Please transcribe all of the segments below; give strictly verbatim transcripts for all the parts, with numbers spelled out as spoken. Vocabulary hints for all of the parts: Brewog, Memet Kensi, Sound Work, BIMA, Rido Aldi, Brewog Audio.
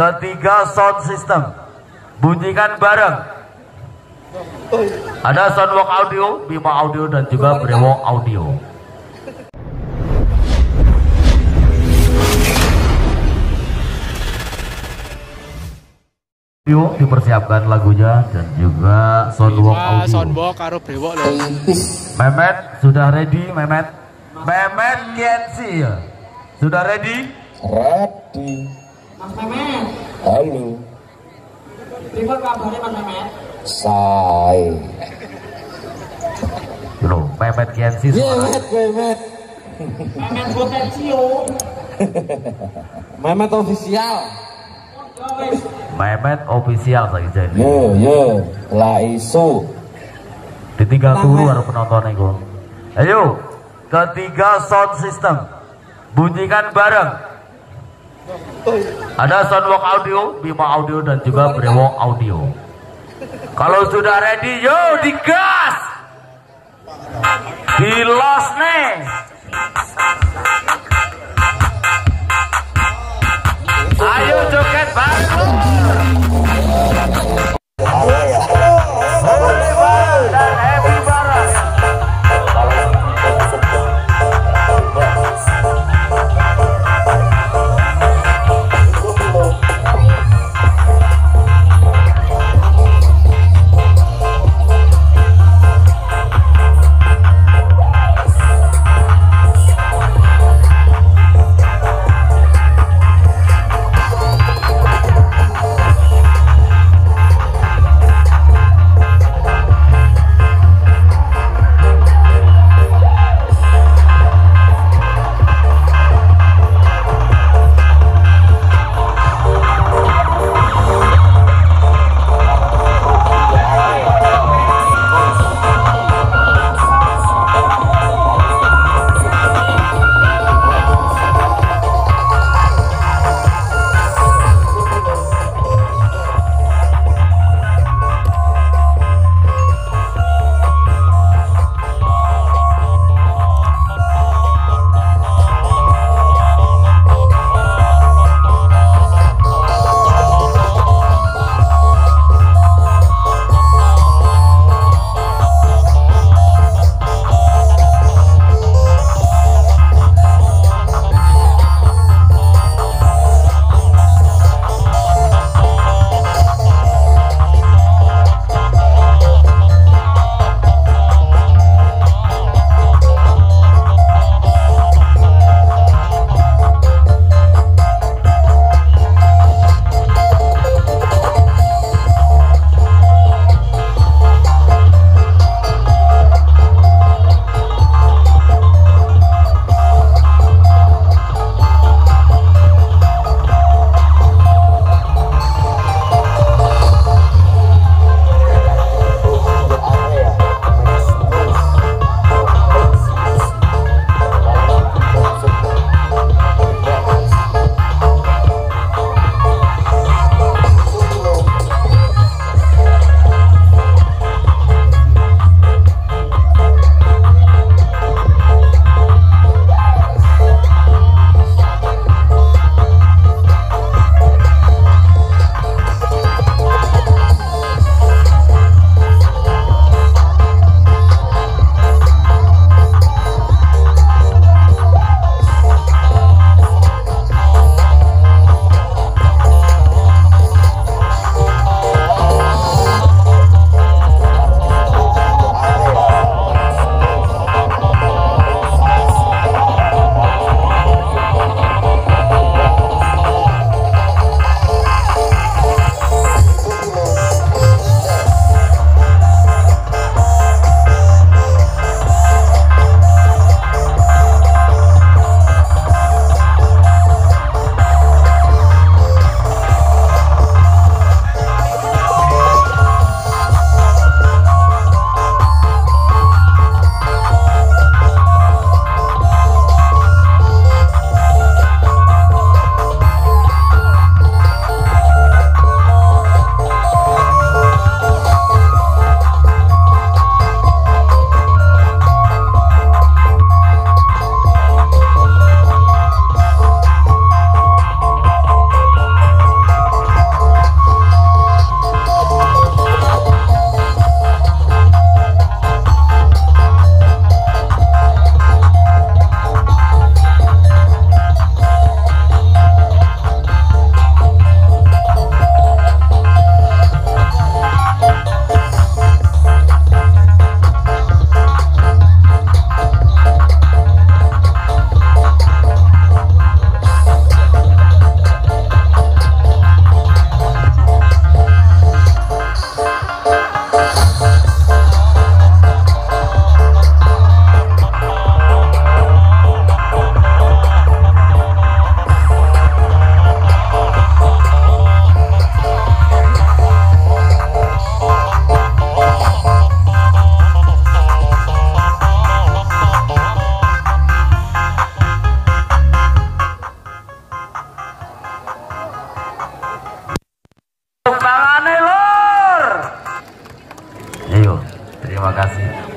Ketiga, sound system. Bunyikan bareng. Ada Soundwork Audio, BIMA Audio, dan juga Brewog Audio. Yuk dipersiapkan lagunya dan juga Soundwork Audio. Soundwork karo Brewog lho. Memet sudah ready, Memet. Memet Kensi ya. Sudah ready? Ready. Mas Memet. Halo. Brewog kabarnya Mas Memet. Say. Loh, Memet Kensi suara. Memet, Memet. Memet potensial. Memet official. Memet official lagi jadi. Yo yo, la iso. Ketiga turu harus penonton ego. Ayo, ketiga sound system. Bunyikan bareng. Ada Soundwork Audio, BIMA Audio, dan juga Brewog Audio. Kalau sudah ready, yo digas. Di los nih. Ayo joget baru.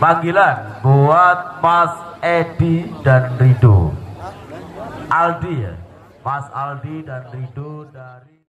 panggilan buat Mas Edi dan Rido Aldi ya Mas Aldi dan Rido dari